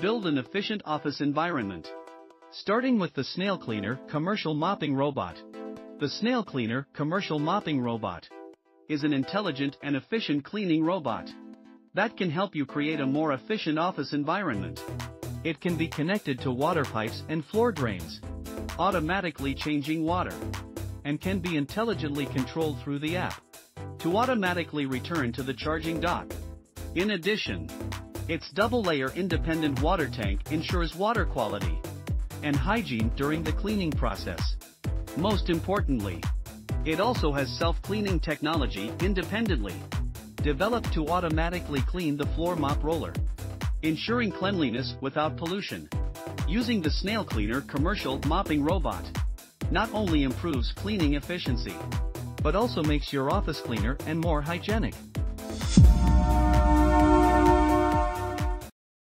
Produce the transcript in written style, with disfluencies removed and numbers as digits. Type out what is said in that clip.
Build an efficient office environment. Starting with the Snail Cleaner Commercial Mopping Robot. The Snail Cleaner Commercial Mopping Robot is an intelligent and efficient cleaning robot that can help you create a more efficient office environment. It can be connected to water pipes and floor drains, automatically changing water, and can be intelligently controlled through the app to automatically return to the charging dock. In addition, its double-layer independent water tank ensures water quality and hygiene during the cleaning process. Most importantly, it also has self-cleaning technology independently, developed to automatically clean the floor mop roller, ensuring cleanliness without pollution. Using the Snail Cleaner Commercial Mopping Robot not only improves cleaning efficiency, but also makes your office cleaner and more hygienic.